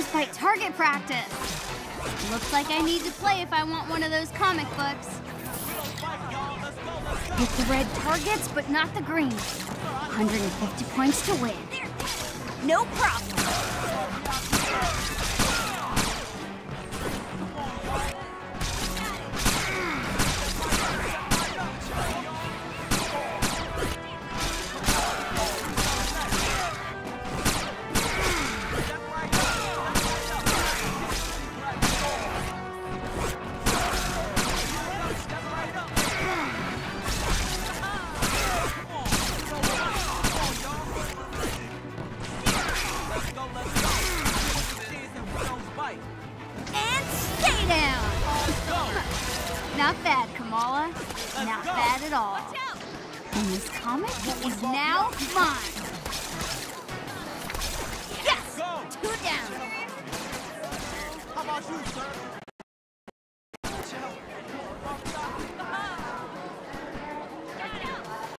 lose by target practice. Looks like I need to play if I want one of those comic books. Hit the red targets, but not the green. 150 points to win. No problem. Not bad, Kamala. Not bad at all. And this comic is now mine. Yes! Two down. How about you, sir?